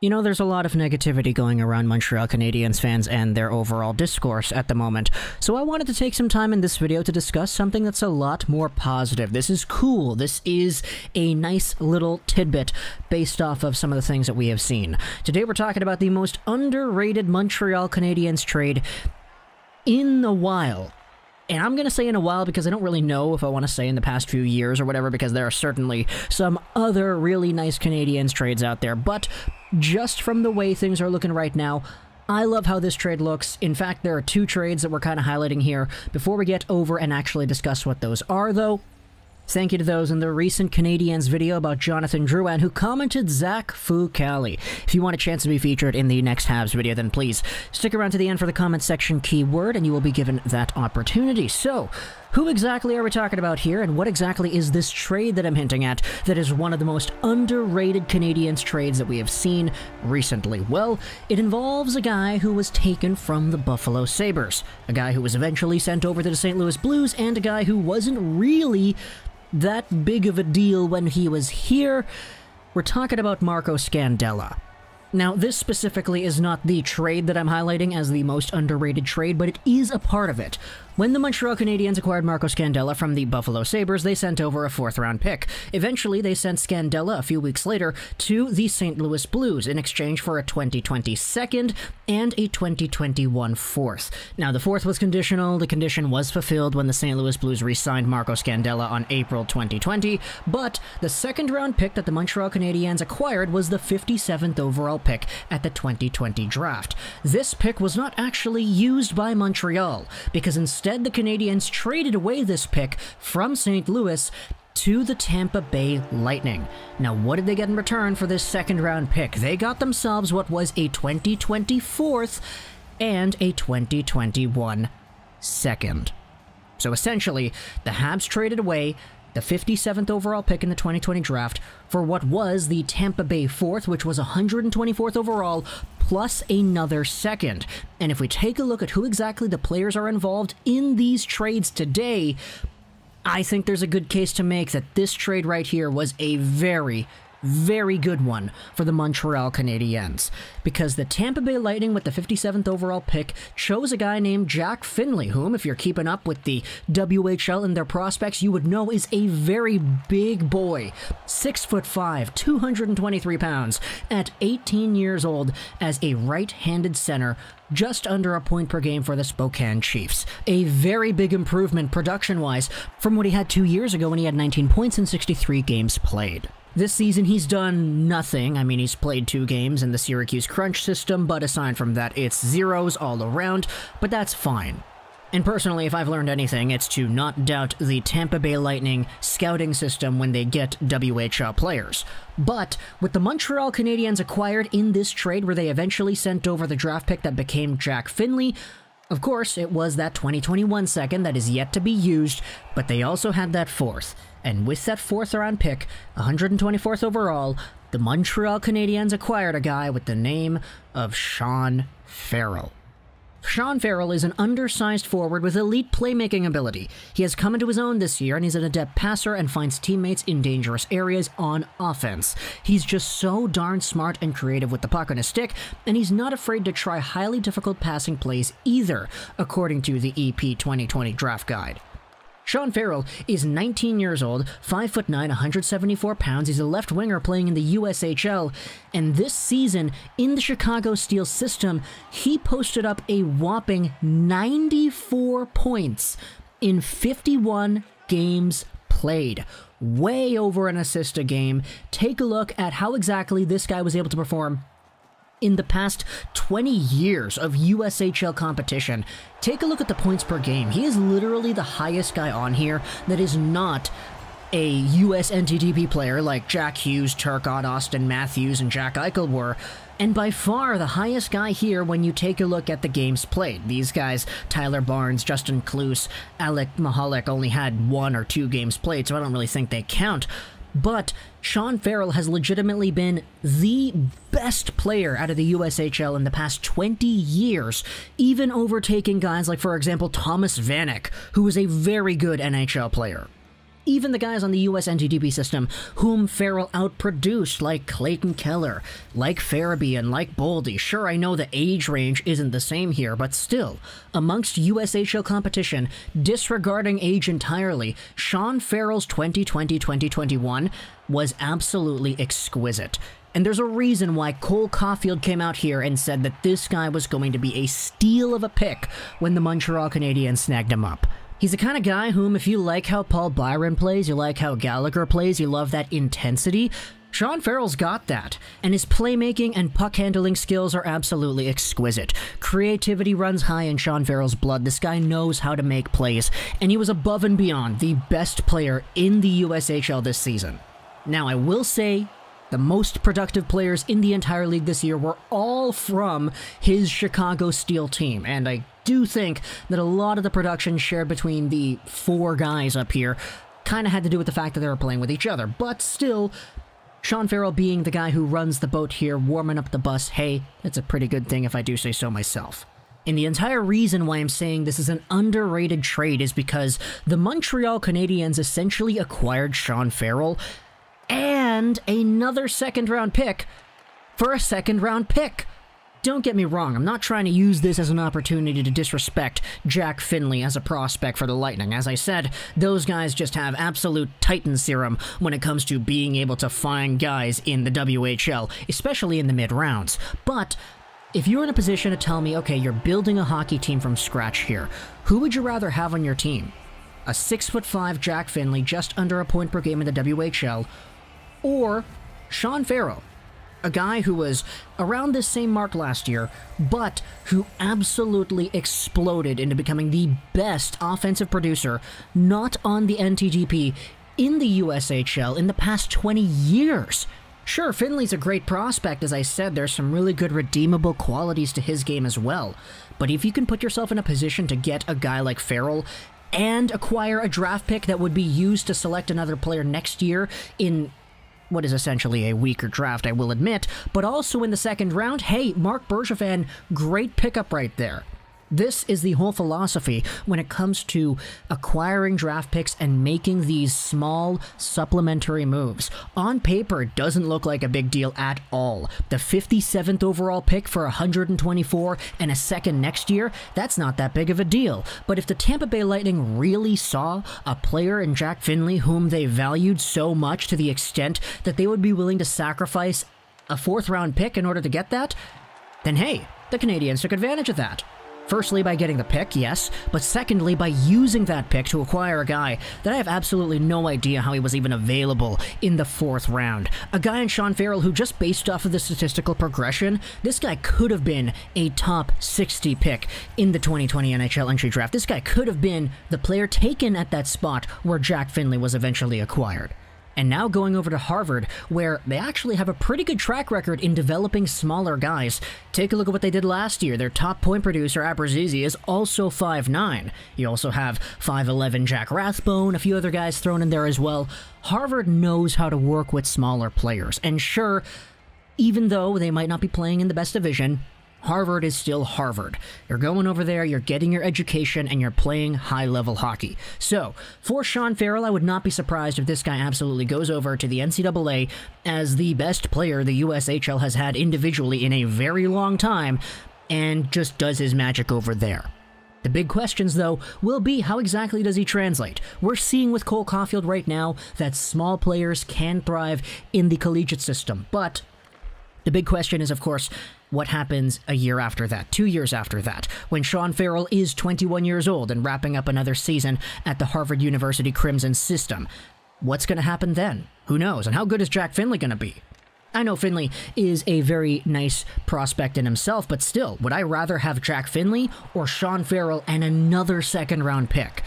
You know, there's a lot of negativity going around Montreal Canadiens fans and their overall discourse at the moment, so I wanted to take some time in this video to discuss something that's a lot more positive. This is cool. This is a nice little tidbit based off of some of the things that we have seen. Today we're talking about the most underrated Montreal Canadiens trade in a while. And I'm going to say in a while because I don't really know if I want to say in the past few years or whatever, because there are certainly some other really nice Canadiens trades out there. But just from the way things are looking right now, I love how this trade looks. In fact, there are two trades that we're kind of highlighting here. Before we get over and actually discuss what those are, though, thank you to those in the recent Canadiens video about Jonathan Drouin who commented Zach Fucali. If you want a chance to be featured in the next Habs video, then please stick around to the end for the comment section keyword and you will be given that opportunity. So, who exactly are we talking about here, and what exactly is this trade that I'm hinting at that is one of the most underrated Canadiens trades that we have seen recently? Well, it involves a guy who was taken from the Buffalo Sabres, a guy who was eventually sent over to the St. Louis Blues, and a guy who wasn't really that big of a deal when he was here. We're talking about Marco Scandella. Now, this specifically is not the trade that I'm highlighting as the most underrated trade, but it is a part of it. When the Montreal Canadiens acquired Marco Scandella from the Buffalo Sabres, they sent over a fourth-round pick. Eventually, they sent Scandella a few weeks later to the St. Louis Blues in exchange for a 2020 second and a 2021 fourth. Now, the fourth was conditional. The condition was fulfilled when the St. Louis Blues re-signed Marco Scandella on April 2020, but the second-round pick that the Montreal Canadiens acquired was the 57th overall pick at the 2020 draft. This pick was not actually used by Montreal, because instead the Canadiens traded away this pick from St. Louis to the Tampa Bay Lightning. Now, what did they get in return for this second round pick? They got themselves what was a 2020 fourth and a 2021 second. So essentially, the Habs traded away the 57th overall pick in the 2020 draft for what was the Tampa Bay 4th, which was 124th overall, plus another second. And if we take a look at who exactly the players are involved in these trades today, I think there's a good case to make that this trade right here was a very good one for the Montreal Canadiens, because the Tampa Bay Lightning with the 57th overall pick chose a guy named Jack Finley, whom, if you're keeping up with the WHL and their prospects, you would know is a very big boy, 6'5", 223 pounds, at 18 years old as a right-handed center, just under a point per game for the Spokane Chiefs. A very big improvement production-wise from what he had 2 years ago when he had 19 points in 63 games played. This season, he's done nothing. I mean, he's played 2 games in the Syracuse Crunch system, but aside from that, it's zeros all around, but that's fine. And personally, if I've learned anything, it's to not doubt the Tampa Bay Lightning scouting system when they get WHL players. But with the Montreal Canadiens acquired in this trade, where they eventually sent over the draft pick that became Jack Finley, of course, it was that 2021 second that is yet to be used, but they also had that fourth. And with that fourth round pick, 124th overall, the Montreal Canadiens acquired a guy with the name of Sean Farrell. Sean Farrell is an undersized forward with elite playmaking ability. He has come into his own this year, and he's an adept passer and finds teammates in dangerous areas on offense. He's just so darn smart and creative with the puck on his stick, and he's not afraid to try highly difficult passing plays either, according to the EP 2020 draft guide. Sean Farrell is 19 years old, 5'9", 174 pounds. He's a left winger playing in the USHL, and this season, in the Chicago Steel system, he posted up a whopping 94 points in 51 games played. Way over an assist a game. Take a look at how exactly this guy was able to perform in the past 20 years of USHL competition. Take a look at the points per game. He is literally the highest guy on here that is not a USNTDP player like Jack Hughes, Turcotte, Austin Matthews, and Jack Eichel were, and by far the highest guy here when you take a look at the games played. These guys, Tyler Barnes, Justin Kloos, Alec Mihalik, only had 1 or 2 games played, so I don't really think they count. But Sean Farrell has legitimately been the best player out of the USHL in the past 20 years, even overtaking guys like, for example, Thomas Vanek, who is a very good NHL player. even the guys on the USNTDP system whom Farrell outproduced, like Clayton Keller, like Farabee, and like Boldy. Sure, I know the age range isn't the same here, but still, amongst USHL competition, disregarding age entirely, Sean Farrell's 2020-2021 was absolutely exquisite. And there's a reason why Cole Caulfield came out here and said that this guy was going to be a steal of a pick when the Montreal Canadiens snagged him up. He's the kind of guy whom, if you like how Paul Byron plays, you like how Gallagher plays, you love that intensity, Sean Farrell's got that, and his playmaking and puck-handling skills are absolutely exquisite. Creativity runs high in Sean Farrell's blood. This guy knows how to make plays, and he was above and beyond the best player in the USHL this season. Now, I will say, the most productive players in the entire league this year were all from his Chicago Steel team, and I do think that a lot of the production shared between the four guys up here kind of had to do with the fact that they were playing with each other, but still, Sean Farrell being the guy who runs the boat here, warming up the bus, hey, that's a pretty good thing if I do say so myself. And the entire reason why I'm saying this is an underrated trade is because the Montreal Canadiens essentially acquired Sean Farrell and another second-round pick for a second-round pick. Don't get me wrong, I'm not trying to use this as an opportunity to disrespect Jack Finley as a prospect for the Lightning. As I said, those guys just have absolute Titan serum when it comes to being able to find guys in the WHL, especially in the mid-rounds. But if you're in a position to tell me, okay, you're building a hockey team from scratch here, who would you rather have on your team? A 6'5" Jack Finley, just under a point per game in the WHL, or Sean Farrell, a guy who was around this same mark last year, but who absolutely exploded into becoming the best offensive producer, not on the NTDP, in the USHL in the past 20 years. Sure, Finley's a great prospect, as I said, there's some really good redeemable qualities to his game as well, but if you can put yourself in a position to get a guy like Farrell and acquire a draft pick that would be used to select another player next year in what is essentially a weaker draft, I will admit, but also in the second round, hey, Marc Bergevin, great pickup right there. This is the whole philosophy when it comes to acquiring draft picks and making these small supplementary moves. On paper, it doesn't look like a big deal at all. The 57th overall pick for 124 and a second next year, that's not that big of a deal. But if the Tampa Bay Lightning really saw a player in Jack Finley whom they valued so much to the extent that they would be willing to sacrifice a fourth-round pick in order to get that, then hey, the Canadiens took advantage of that. Firstly, by getting the pick, yes, but secondly, by using that pick to acquire a guy that I have absolutely no idea how he was even available in the fourth round. A guy in Sean Farrell who, just based off of the statistical progression, this guy could have been a top 60 pick in the 2020 NHL entry draft. This guy could have been the player taken at that spot where Jack Finley was eventually acquired. And now going over to Harvard, where they actually have a pretty good track record in developing smaller guys. Take a look at what they did last year. Their top point producer, Abruzzese, is also 5'9". You also have 5'11" Jack Rathbone, a few other guys thrown in there as well. Harvard knows how to work with smaller players. And sure, even though they might not be playing in the best division, Harvard is still Harvard. You're going over there, you're getting your education, and you're playing high-level hockey. So, for Sean Farrell, I would not be surprised if this guy absolutely goes over to the NCAA as the best player the USHL has had individually in a very long time, and just does his magic over there. The big questions, though, will be how exactly does he translate? We're seeing with Cole Caulfield right now that small players can thrive in the collegiate system, but the big question is, of course, what happens a year after that, 2 years after that, when Sean Farrell is 21 years old and wrapping up another season at the Harvard University Crimson system? What's going to happen then? Who knows? And how good is Jack Finley going to be? I know Finley is a very nice prospect in himself, but still, would I rather have Jack Finley or Sean Farrell and another second-round pick?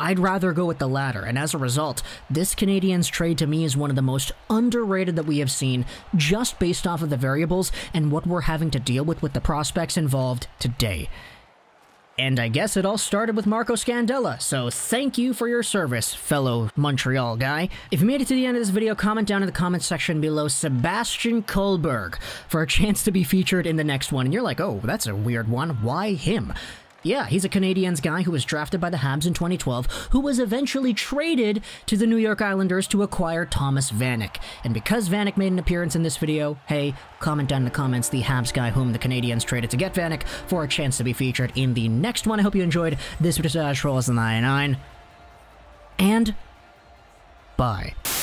I'd rather go with the latter, and as a result, this Canadiens trade to me is one of the most underrated that we have seen, just based off of the variables and what we're having to deal with the prospects involved today. And I guess it all started with Marco Scandella, so thank you for your service, fellow Montreal guy. If you made it to the end of this video, comment down in the comments section below Sebastian Kohlberg for a chance to be featured in the next one. And you're like, oh, that's a weird one. Why him? Yeah, he's a Canadiens guy who was drafted by the Habs in 2012, who was eventually traded to the New York Islanders to acquire Thomas Vanek. And because Vanek made an appearance in this video, hey, comment down in the comments the Habs guy whom the Canadiens traded to get Vanek for a chance to be featured in the next one. I hope you enjoyed this. This was Trolls99, and bye.